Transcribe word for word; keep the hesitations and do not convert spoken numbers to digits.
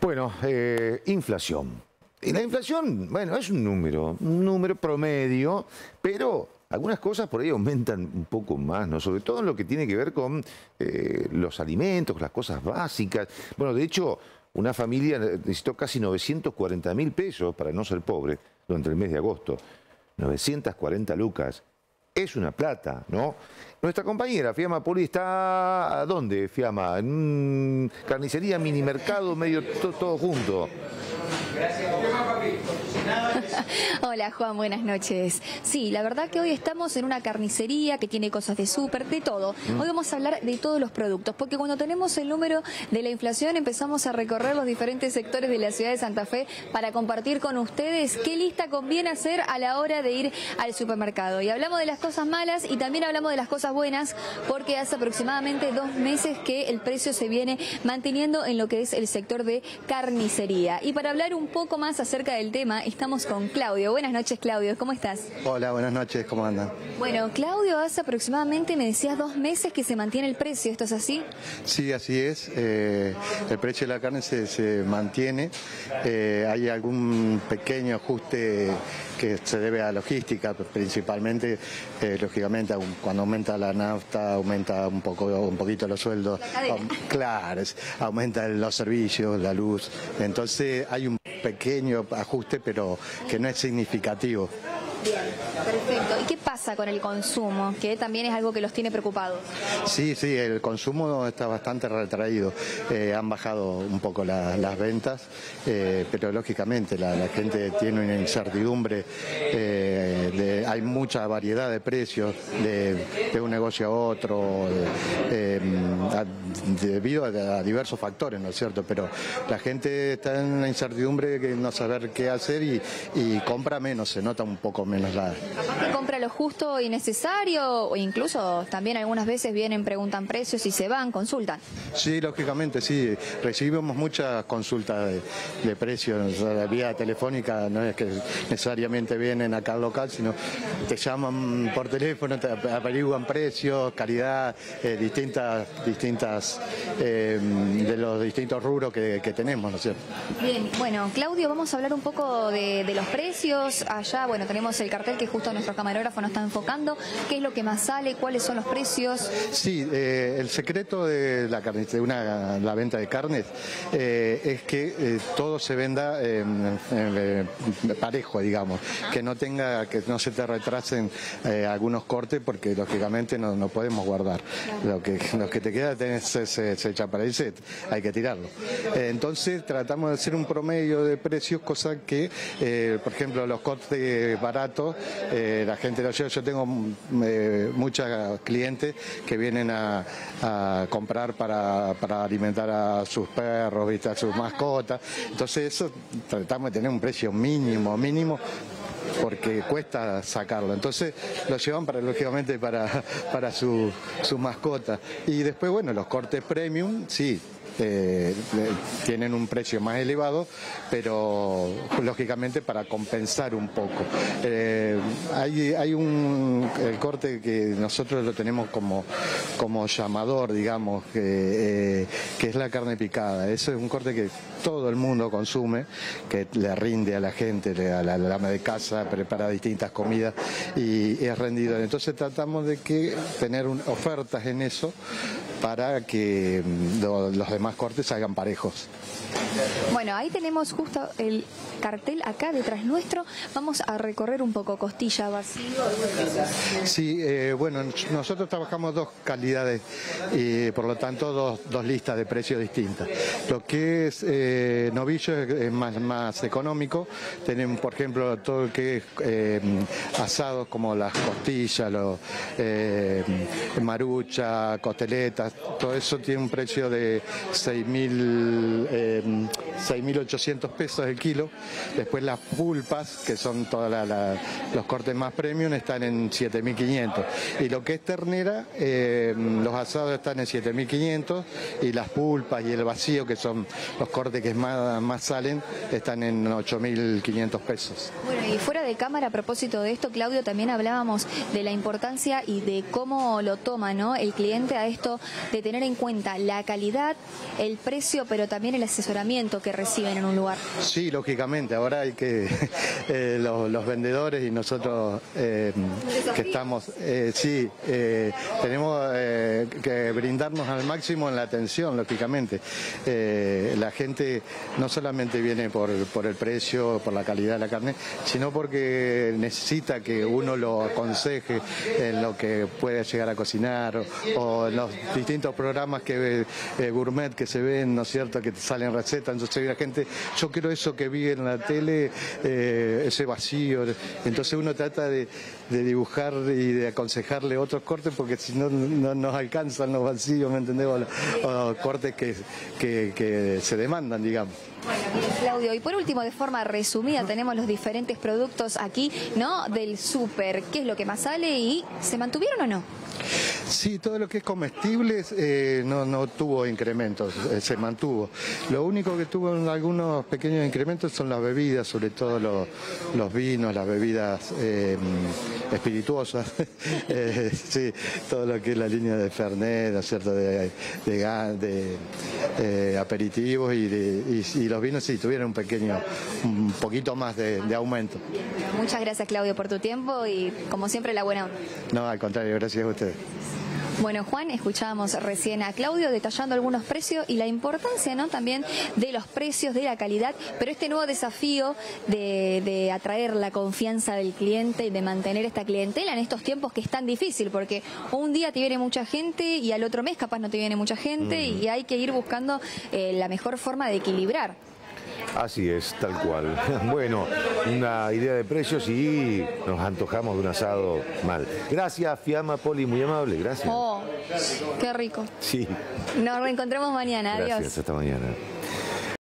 Bueno, eh, inflación. Y la inflación, bueno, es un número, un número promedio, pero algunas cosas por ahí aumentan un poco más, ¿no? Sobre todo en lo que tiene que ver con eh, los alimentos, las cosas básicas. Bueno, de hecho, una familia necesitó casi novecientos cuarenta mil pesos para no ser pobre durante el mes de agosto. novecientas cuarenta lucas. Es una plata, ¿no? Nuestra compañera Fiamma Poli está... ¿A dónde, Fiamma? En un carnicería, mini mercado, medio to todo junto. Gracias. Hola, Juan, buenas noches. Sí, la verdad que hoy estamos en una carnicería que tiene cosas de súper, de todo. Hoy vamos a hablar de todos los productos, porque cuando tenemos el número de la inflación empezamos a recorrer los diferentes sectores de la ciudad de Santa Fe para compartir con ustedes qué lista conviene hacer a la hora de ir al supermercado. Y hablamos de las cosas malas y también hablamos de las cosas buenas, porque hace aproximadamente dos meses que el precio se viene manteniendo en lo que es el sector de carnicería. Y para hablar un poco más acerca del tema, estamos con Claudio. Buenas noches, Claudio, ¿cómo estás? Hola, buenas noches, ¿cómo andan? Bueno, Claudio, hace aproximadamente, me decías, dos meses que se mantiene el precio, ¿esto es así? Sí, así es, eh, el precio de la carne se, se mantiene, eh, hay algún pequeño ajuste que se debe a logística, principalmente, eh, lógicamente, cuando aumenta la nafta, aumenta un poco, un poquito los sueldos, claro, aumentan los servicios, la luz, entonces hay un pequeño ajuste, pero que no es significativo. Bien, perfecto. ¿Y qué pasa con el consumo? Que también es algo que los tiene preocupados. Sí, sí, el consumo está bastante retraído. Eh, han bajado un poco la, las ventas, eh, pero lógicamente la, la gente tiene una incertidumbre. Eh, de, hay mucha variedad de precios de, de un negocio a otro, de, eh, a, debido a, a diversos factores, ¿no es cierto? Pero la gente está en una incertidumbre de no saber qué hacer y, y compra menos, se nota un poco menos. Capaz que compra lo justo y necesario, o incluso también algunas veces vienen, preguntan precios y se van, consultan. Sí, lógicamente, sí. Recibimos muchas consultas de, de precios, la vía telefónica, no es que necesariamente vienen acá al local, sino te llaman por teléfono, te averiguan precios, calidad, eh, distintas, distintas eh, de los distintos rubros que, que tenemos, ¿no es cierto? Bien, bueno, Claudio, vamos a hablar un poco de, de los precios. Allá, bueno, tenemos el el cartel que justo nuestro camarógrafo nos está enfocando. ¿Qué es lo que más sale? ¿Cuáles son los precios? Sí, eh, el secreto de la carne, de una, la venta de carnes eh, es que eh, todo se venda eh, eh, parejo, digamos. Que no tenga, que no se te retrasen eh, algunos cortes, porque lógicamente no, no podemos guardar. Claro. Lo que, lo que te queda tenés, se, se, se echa para el set, hay que tirarlo. Eh, entonces tratamos de hacer un promedio de precios, cosa que, eh, por ejemplo, los cortes baratos, Eh, la gente lo lleva. Yo tengo eh, muchas clientes que vienen a, a comprar para, para alimentar a sus perros, ¿viste? A sus mascotas. Entonces eso tratamos de tener un precio mínimo, mínimo, porque cuesta sacarlo. Entonces lo llevan para, lógicamente, para, para su, su mascota. Y después, bueno, los cortes premium, sí. Eh, eh, tienen un precio más elevado, pero lógicamente para compensar un poco. Eh, hay, hay un el corte que nosotros lo tenemos como, como llamador, digamos, que, eh, que es la carne picada. Eso es un corte que todo el mundo consume, que le rinde a la gente, le, a la ama de casa, prepara distintas comidas y es rendidor. Entonces tratamos de que tener un, ofertas en eso para que lo, los demás cortes salgan parejos. Bueno, ahí tenemos justo el cartel acá detrás nuestro. Vamos a recorrer un poco. Costilla vacío. Sí, eh, bueno, nosotros trabajamos dos calidades y por lo tanto dos, dos listas de precios distintas. Lo que es eh, novillo es más, más económico. Tenemos, por ejemplo, todo lo que es eh, asados como las costillas, los, eh, marucha, costeletas, todo eso tiene un precio de seis mil... Eh, seis mil ochocientos pesos el kilo. Después las pulpas, que son todos los cortes más premium, están en siete mil quinientos. Y lo que es ternera, eh, los asados están en siete mil quinientos y las pulpas y el vacío, que son los cortes que más, más salen, están en ocho mil quinientos pesos. Bueno, y fuera de cámara, a propósito de esto, Claudio, también hablábamos de la importancia y de cómo lo toma, ¿no?, el cliente a esto de tener en cuenta la calidad, el precio, pero también el asesoramiento que reciben en un lugar. Sí, lógicamente, ahora hay que eh, los, los vendedores y nosotros eh, que estamos, eh, sí, eh, tenemos eh, que brindarnos al máximo en la atención, lógicamente. Eh, la gente no solamente viene por, por el precio, por la calidad de la carne, sino porque necesita que uno lo aconseje en lo que puede llegar a cocinar o, o en los distintos programas que eh, gourmet que se ven, ¿no es cierto?, que salen recetas. Entonces la gente, yo quiero eso que vi en la tele, eh, ese vacío. Entonces uno trata de, de dibujar y de aconsejarle otros cortes, porque si no, no nos alcanzan los vacíos, ¿me entendés? O, o cortes que, que, que se demandan, digamos. Claudio, y por último, de forma resumida, tenemos los diferentes productos aquí, ¿no?, del súper. ¿Qué es lo que más sale y se mantuvieron o no? Sí, todo lo que es comestibles eh, no, no tuvo incrementos, eh, se mantuvo. Lo único que tuvo algunos pequeños incrementos son las bebidas, sobre todo los, los vinos, las bebidas eh, espirituosas, eh, sí, todo lo que es la línea de Fernet, ¿no es cierto?, de, de, de eh, aperitivos y, de, y, y los vinos sí tuvieron un pequeño, un poquito más de, de aumento. Muchas gracias, Claudio, por tu tiempo y como siempre la buena onda. No, al contrario, gracias a ustedes. Bueno, Juan, escuchábamos recién a Claudio detallando algunos precios y la importancia, ¿no?, también de los precios, de la calidad, pero este nuevo desafío de, de atraer la confianza del cliente y de mantener esta clientela en estos tiempos que es tan difícil, porque un día te viene mucha gente y al otro mes capaz no te viene mucha gente, mm. y hay que ir buscando eh, la mejor forma de equilibrar. Así es, tal cual. Bueno, una idea de precios y nos antojamos de un asado mal. Gracias, Fiamma Poli, muy amable, gracias. Oh, qué rico. Sí. Nos reencontramos mañana, adiós. Gracias, hasta mañana.